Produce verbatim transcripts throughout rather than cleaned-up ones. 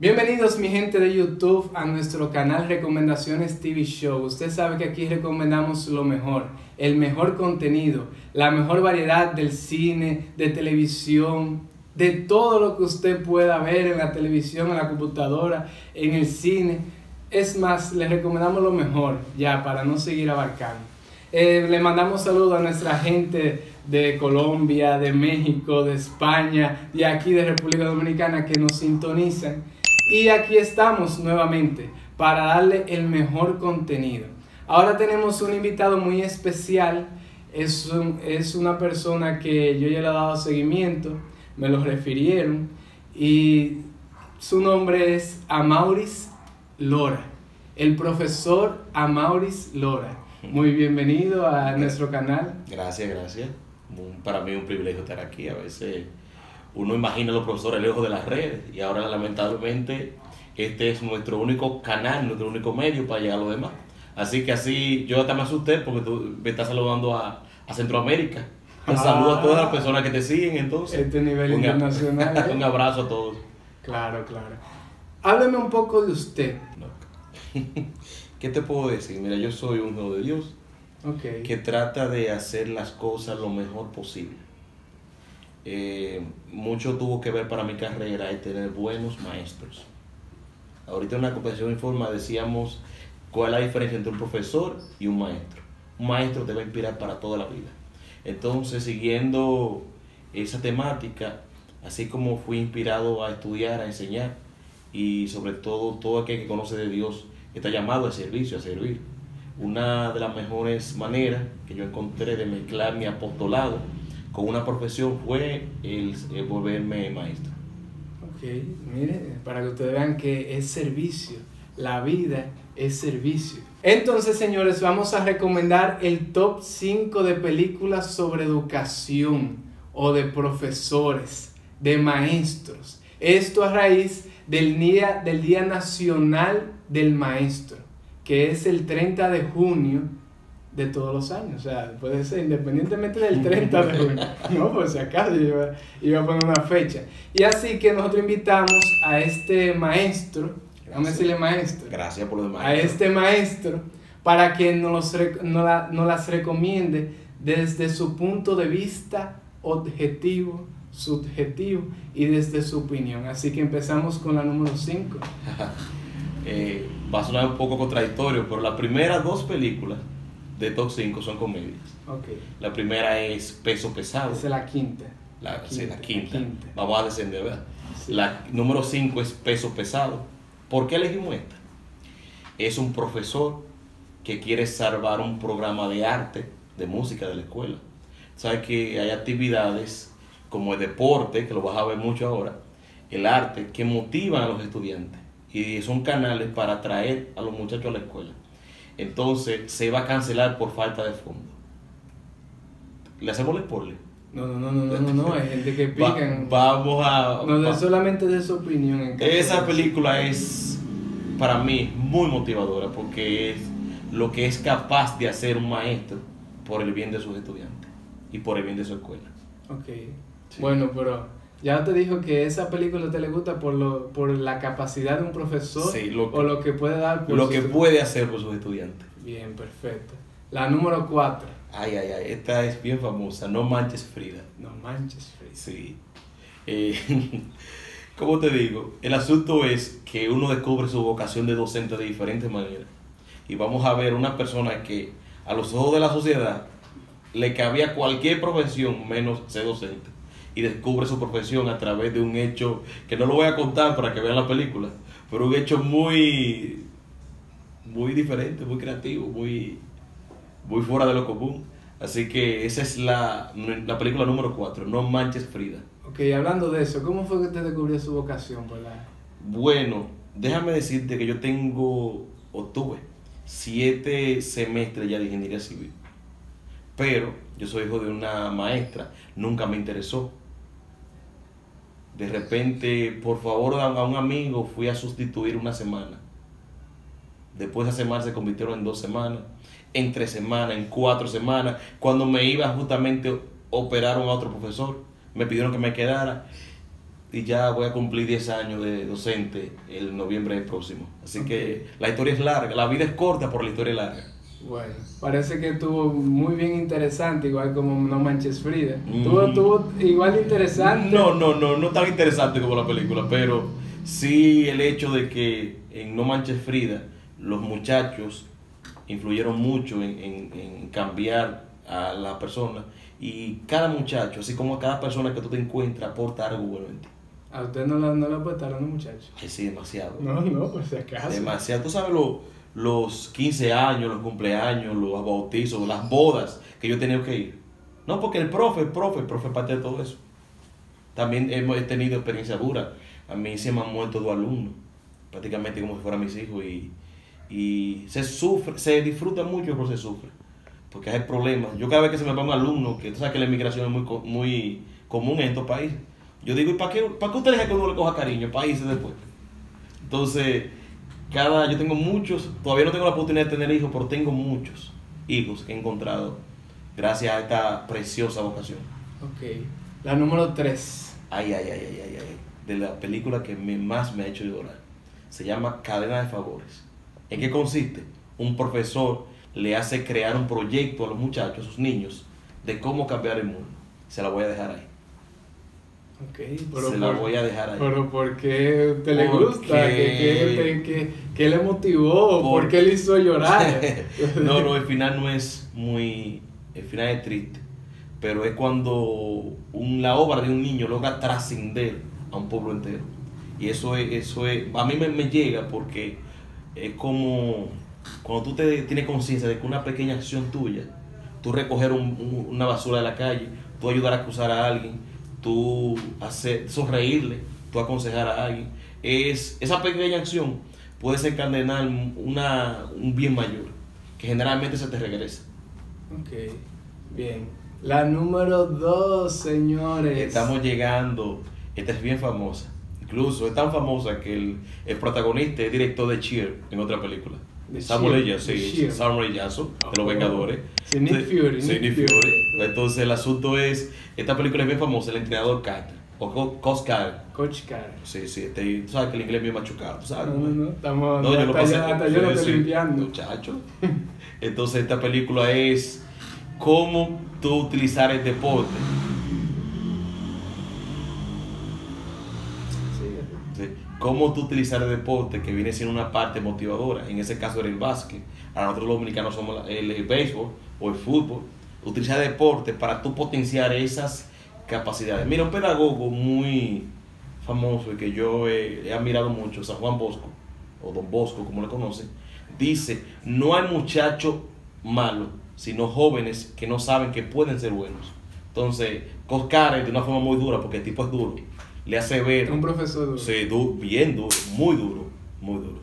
Bienvenidos mi gente de YouTube a nuestro canal Recomendaciones T V Show. Usted sabe que aquí recomendamos lo mejor, el mejor contenido, la mejor variedad del cine, de televisión, de todo lo que usted pueda ver en la televisión, en la computadora, en el cine. Es más, les recomendamos lo mejor ya para no seguir abarcando. Eh, le mandamos saludos a nuestra gente de Colombia, de México, de España y aquí de República Dominicana que nos sintonizan. Y aquí estamos nuevamente para darle el mejor contenido. Ahora tenemos un invitado muy especial. Es, un, es una persona que yo ya le he dado seguimiento, me lo refirieron. Y su nombre es Amauris Lora, el profesor Amauris Lora. Muy bienvenido a gracias. Nuestro canal. Gracias, gracias. Para mí es un privilegio estar aquí. A veces uno imagina a los profesores lejos de las redes y ahora lamentablemente este es nuestro único canal, nuestro único medio para llegar a los demás. Así que así yo hasta me asusté porque tú me estás saludando a, a Centroamérica. Un ah, saludo a todas las personas que te siguen entonces. Este nivel un, internacional. ¿Eh? Un abrazo a todos. Claro, claro. Háblame un poco de usted. ¿Qué te puedo decir? Mira, yo soy un hijo de Dios okay. que trata de hacer las cosas lo mejor posible. Eh, mucho tuvo que ver para mi carrera el tener buenos maestros. Ahorita en una competición informa decíamos cuál es la diferencia entre un profesor y un maestro. Un maestro te va a inspirar para toda la vida. Entonces, siguiendo esa temática, así como fui inspirado a estudiar, a enseñar, y sobre todo todo aquel que conoce de Dios está llamado al servicio, a servir. Una de las mejores maneras que yo encontré de mezclar mi apostolado con una profesión fue el, el volverme maestro. Ok, mire, para que ustedes vean que es servicio, la vida es servicio. Entonces, señores, vamos a recomendar el top cinco de películas sobre educación o de profesores, de maestros. Esto a raíz del día, del Día Nacional del Maestro, que es el treinta de junio. De todos los años, o sea, puede ser independientemente del treinta de junio, no, por si acaso yo iba, iba a poner una fecha. Y así que nosotros invitamos a este maestro, vamos a decirle maestro, gracias por lo demás, a este maestro para que nos, los, nos, la, nos las recomiende desde su punto de vista objetivo, subjetivo y desde su opinión. Así que empezamos con la número cinco. eh, va a sonar un poco contradictorio, pero las primeras dos películas de top cinco son comedias. Okay. La primera es Peso Pesado. Esa es la quinta. La, la, quinta, la, quinta. la quinta. Vamos a descender, ¿verdad? Sí. La número cinco es Peso Pesado. ¿Por qué elegimos esta? Es un profesor que quiere salvar un programa de arte, de música de la escuela. Sabes que hay actividades como el deporte, que lo vas a ver mucho ahora, el arte, que motivan a los estudiantes y son canales para atraer a los muchachos a la escuela. Entonces se va a cancelar por falta de fondo. ¿Le hacemos el spoiler? No, no, no, no, no, no, no, hay gente que pican. Va, vamos a... No, va. Solamente de su opinión. En Esa película es, para mí, muy motivadora porque es lo que es capaz de hacer un maestro por el bien de sus estudiantes y por el bien de su escuela. Ok, sí. Bueno, pero... ya te dijo que esa película te le gusta por lo por la capacidad de un profesor sí, lo que, o lo que puede dar por lo que estudiantes. puede hacer por sus estudiantes. Bien, perfecto. La número cuatro. Ay, ay, ay, esta es bien famosa, No Manches, Frida. No Manches, Frida. Sí. Eh, ¿Cómo te digo? El asunto es que uno descubre su vocación de docente de diferentes maneras. Y vamos a ver una persona que a los ojos de la sociedad le cabía cualquier profesión menos ser docente. Y descubre su profesión a través de un hecho que no lo voy a contar para que vean la película, pero un hecho muy muy diferente, muy creativo, muy, muy fuera de lo común. Así que esa es la, la película número cuatro, No Manches, Frida. Ok, hablando de eso, ¿cómo fue que usted descubrió su vocación? ¿Verdad? Bueno, déjame decirte que yo tengo, o tuve, siete semestres ya de ingeniería civil, pero yo soy hijo de una maestra, nunca me interesó. De repente, por favor, a un amigo fui a sustituir una semana. Después de esa semana se convirtieron en dos semanas, en tres semanas, en cuatro semanas. Cuando me iba justamente operaron a otro profesor, me pidieron que me quedara y ya voy a cumplir diez años de docente el noviembre próximo. Así okay. que la historia es larga, la vida es corta pero la historia es larga. Bueno, parece que estuvo muy bien interesante, igual como No Manches Frida. ¿Tuvo, mm. tuvo igual de interesante? No, no, no, no tan interesante como la película, pero sí el hecho de que en No Manches Frida los muchachos influyeron mucho en, en, en cambiar a la persona, y cada muchacho, así como cada persona que tú te encuentras, aporta algo bueno en ti. ¿A usted no la, no la aportaron los muchachos? Sí, demasiado. No, no, por si acaso. Demasiado, tú sabes lo... los quince años, los cumpleaños, los bautizos, las bodas que yo he tenido que ir. No, porque el profe, el profe, el profe es parte de todo eso. También hemos tenido experiencia dura. A mí se me han muerto dos alumnos, prácticamente como si fueran mis hijos. Y, y se sufre, se disfruta mucho, pero se sufre. Porque hay problemas. Yo cada vez que se me va un alumno, que tú sabes que la inmigración es muy, muy común en estos países, yo digo, ¿y para qué, para qué usted deja que uno le coja cariño? Países después. Entonces... Cada, yo tengo muchos, todavía no tengo la oportunidad de tener hijos, pero tengo muchos hijos que he encontrado gracias a esta preciosa vocación. Ok, la número tres. Ay, ay, ay, ay, ay, ay. De la película que me, más me ha hecho llorar. Se llama Cadena de Favores. ¿En qué consiste? Un profesor le hace crear un proyecto a los muchachos, a sus niños, de cómo cambiar el mundo. Se la voy a dejar ahí. Okay, pero se la por, voy a dejar ahí. Pero ¿por qué te le gusta? ¿Qué, qué, qué, qué le motivó? ¿Por, ¿Por qué le hizo llorar? No, no, el final no es muy... El final es triste. Pero es cuando un, la obra de un niño logra trascender a un pueblo entero. Y eso es... Eso es a mí me, me llega porque es como... Cuando tú te, tienes conciencia de que una pequeña acción tuya, tú recoger un, un, una basura de la calle, tú ayudar a cruzar a alguien, tú hacer, sonreírle, tú aconsejar a alguien, es, esa pequeña acción puede desencadenar una, un bien mayor, que generalmente se te regresa. Ok, bien. La número dos, señores. Estamos llegando, esta es bien famosa, incluso es tan famosa que el, el protagonista es director de Cheer en otra película. The Samuel L. Jackson, sí, Samuel L. Jackson, oh, de los Vengadores. Sí, Nick Fury. Sí, Nick Fury. Entonces el asunto es, esta película es bien famosa, el entrenador Carter, o Coach Carter. Coach Carter. Sí, sí, este, tú sabes que el inglés es bien machucado, tú sabes. No, no, estamos, no, yo lo pasé, hasta yo lo estoy limpiando. Muchacho. Entonces esta película es cómo tú utilizar el deporte. Cómo tú utilizar el deporte, que viene siendo una parte motivadora, en ese caso era el básquet, a nosotros los dominicanos somos el, el béisbol o el fútbol, utilizar el deporte para tú potenciar esas capacidades. Mira, un pedagogo muy famoso y que yo he, he admirado mucho, San Juan Bosco, o Don Bosco, como le conocen, dice, no hay muchachos malos, sino jóvenes que no saben que pueden ser buenos. Entonces, Coscar de una forma muy dura, porque el tipo es duro, le hace ver... Un profesor duro. Sí, du bien duro, muy duro, muy duro.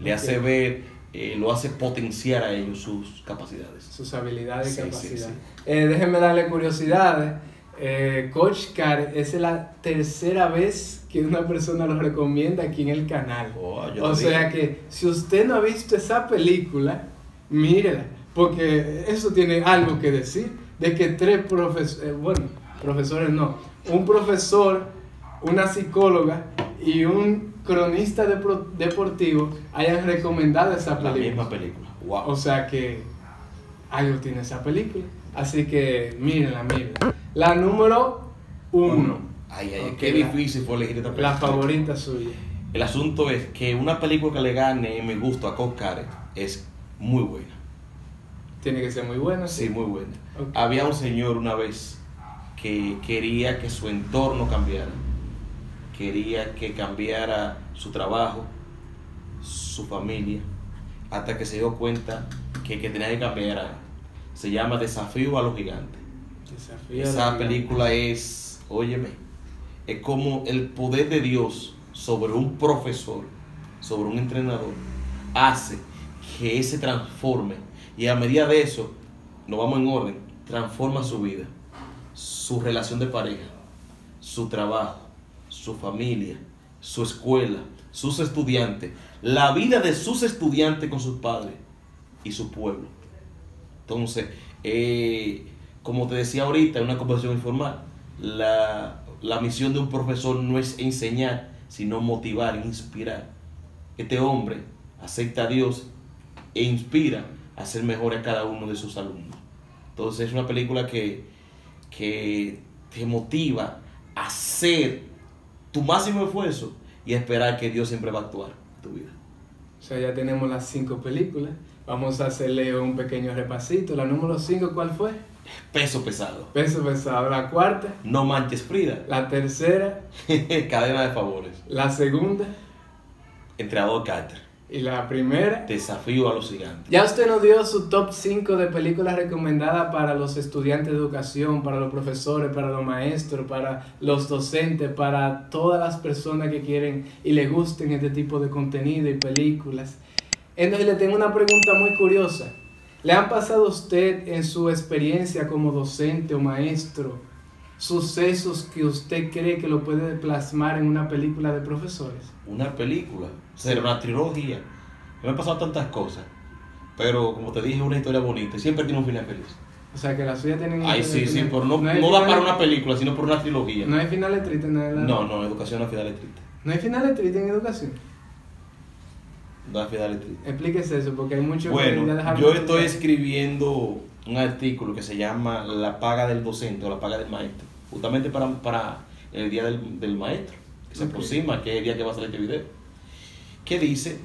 Le okay. hace ver, eh, lo hace potenciar a ellos sus capacidades. Sus habilidades y sí, capacidades. Sí, sí. Eh, déjenme darle curiosidades. Eh, Coach Carter es la tercera vez que una persona lo recomienda aquí en el canal. Oh, o sea que si usted no ha visto esa película, mírela. Porque eso tiene algo que decir. De que tres profesores, eh, bueno, profesores no. Un profesor... una psicóloga y un cronista de pro deportivo hayan recomendado esa película. La misma película. Wow. O sea que algo tiene esa película. Así que mírenla, mírenla. La número uno. uno. Ay, ay, okay, qué la, difícil fue elegir esta película. La favorita suya. El asunto es que una película que le gane me gusta a Coach Carter es muy buena. Tiene que ser muy buena. Sí, sí muy buena. Okay. Había un señor una vez que quería que su entorno cambiara. Quería que cambiara su trabajo, su familia, hasta que se dio cuenta que, que tenía que cambiar algo. Se llama Desafío a los Gigantes. Desafío Esa a los película gigantes. es, óyeme, es como el poder de Dios sobre un profesor, sobre un entrenador, hace que se transforme. Y a medida de eso, nos vamos en orden, transforma su vida, su relación de pareja, su trabajo, su familia, su escuela, sus estudiantes, la vida de sus estudiantes con sus padres y su pueblo. Entonces, eh, como te decía ahorita, en una conversación informal, la, la misión de un profesor no es enseñar, sino motivar, inspirar. Este hombre acepta a Dios e inspira a ser mejor a cada uno de sus alumnos. Entonces, es una película que, que te motiva a hacer tu máximo esfuerzo y a esperar que Dios siempre va a actuar en tu vida. O sea, ya tenemos las cinco películas. Vamos a hacerle un pequeño repasito. La número cinco, ¿cuál fue? Peso pesado. Peso pesado. La cuarta. No manches, Frida. La tercera. Cadena de favores. La segunda. Entrenador Carter. Y la primera. Desafío a los gigantes. Ya usted nos dio su top cinco de películas recomendadas para los estudiantes de educación, para los profesores, para los maestros, para los docentes, para todas las personas que quieren y les gusten este tipo de contenido y películas. Entonces le tengo una pregunta muy curiosa. ¿Le han pasado a usted en su experiencia como docente o maestro sucesos que usted cree que lo puede plasmar en una película de profesores? Una película, o sea, una trilogía. Me han pasado tantas cosas, pero como te dije, una historia bonita. Siempre tiene un final feliz. O sea, que las suyas tienen... Ay, sí, final. Sí, pero no, no, no da para una película, sino por una trilogía. ¿No hay finales tristes? No, no, no, educación no hay finales tristes. ¿No hay finales tristes en educación? No hay finales tristes. Explíquese eso, porque hay mucho... Bueno, de yo estoy escribiendo un artículo que se llama La paga del docente o la paga del maestro, justamente para, para el día del, del maestro, que se aproxima, que es el día que va a salir este video, que dice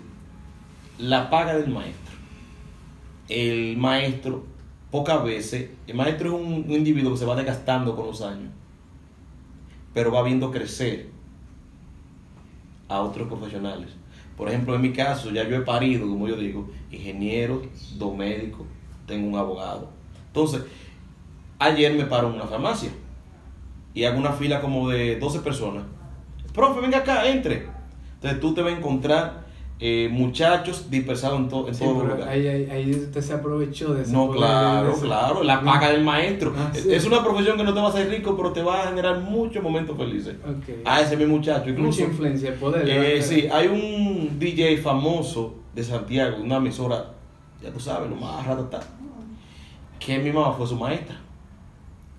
la paga del maestro. El maestro, pocas veces, el maestro es un, un individuo que se va desgastando con los años, pero va viendo crecer a otros profesionales. Por ejemplo, en mi caso, ya yo he parido, como yo digo, ingenieros, dos médicos, tengo un abogado. Entonces, ayer me paro en una farmacia y hago una fila como de doce personas. Profe, venga acá, entre. Entonces tú te vas a encontrar eh, muchachos dispersados en, to en sí, todos los lugares. Ahí, ahí, ahí usted se aprovechó de ese... No, claro, ese... claro, la paga del maestro. Ah, sí. Es una profesión que no te va a hacer rico, pero te va a generar muchos momentos felices. Okay. Ah, ese es mi muchacho. Incluso, mucha influencia, poder. Eh, sí, hay un D J famoso de Santiago, una emisora, ya tú sabes, lo más ratata, que mi mamá fue su maestra.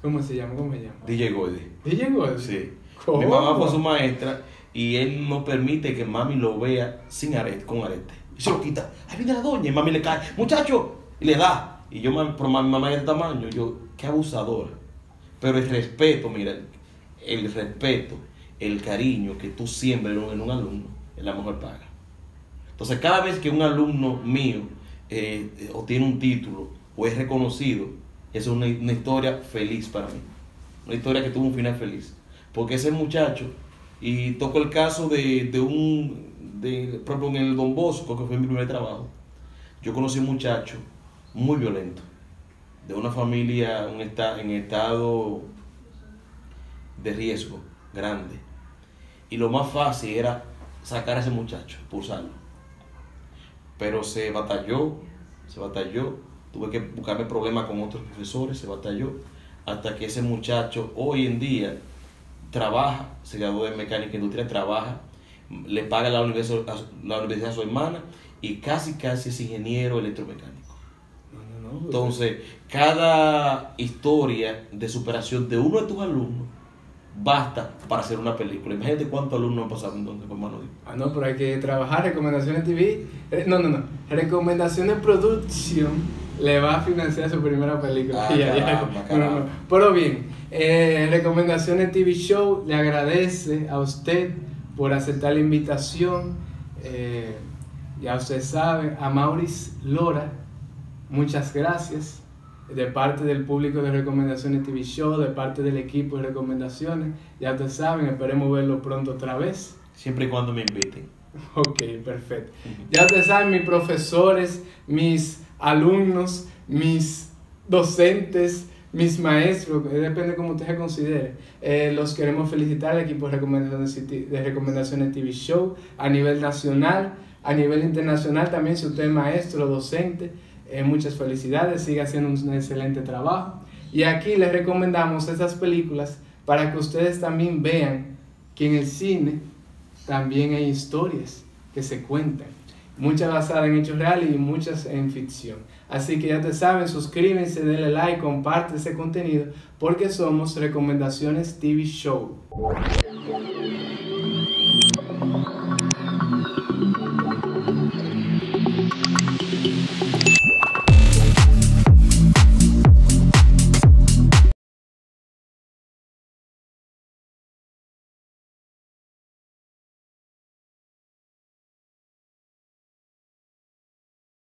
¿Cómo se llama? ¿Cómo se llama? D J Goldie. ¿D J Goldie? Sí. ¿Cómo? Mi mamá fue su maestra y él no permite que mami lo vea sin arete, con arete. Y se lo quita. Ahí viene la doña y mami le cae. ¡Muchacho! Y le da. Y yo, pero mi mamá es de tamaño. Yo, qué abusadora. Pero el respeto, mira, el respeto, el cariño que tú siembras en un alumno es la mejor paga. Entonces, cada vez que un alumno mío Eh, eh, o tiene un título o es reconocido, eso es una, una historia feliz para mí, una historia que tuvo un final feliz, porque ese muchacho... Y toco el caso de, de un de, por ejemplo, en el Don Bosco, que fue mi primer trabajo, yo conocí a un muchacho muy violento, de una familia un esta, en estado de riesgo grande, y lo más fácil era sacar a ese muchacho, expulsarlo. Pero se batalló, se batalló, tuve que buscarme problemas con otros profesores, se batalló, hasta que ese muchacho hoy en día trabaja, se graduó de mecánica industrial, trabaja, le paga la universidad, la universidad a su hermana, y casi casi es ingeniero electromecánico. No, no, no, entonces, cada historia de superación de uno de tus alumnos basta para hacer una película. Imagínate cuántos alumnos han pasado en donde, por mano de... Ah, no, pero hay que trabajar. Recomendaciones T V. No, no, no. Recomendaciones Producción le va a financiar su primera película. Ah, ya, caramba, ya. Caramba. No, no. Pero bien, eh, Recomendaciones T V Show le agradece a usted por aceptar la invitación. Eh, ya usted sabe, a Amauris Lora, muchas gracias. De parte del público de Recomendaciones T V Show, de parte del equipo de Recomendaciones, ya te saben, esperemos verlo pronto otra vez. Siempre y cuando me inviten. Ok, perfecto. Ya te saben, mis profesores, mis alumnos, mis docentes, mis maestros, depende como usted se considere. Eh, los queremos felicitar al equipo de Recomendaciones, de Recomendaciones T V Show a nivel nacional, a nivel internacional también, si usted es maestro o docente. Eh, muchas felicidades, sigue haciendo un excelente trabajo. Y aquí les recomendamos esas películas para que ustedes también vean que en el cine también hay historias que se cuentan, muchas basadas en hechos reales y muchas en ficción. Así que ya te saben, suscríbanse, denle like, comparte ese contenido, porque somos Recomendaciones T V Show.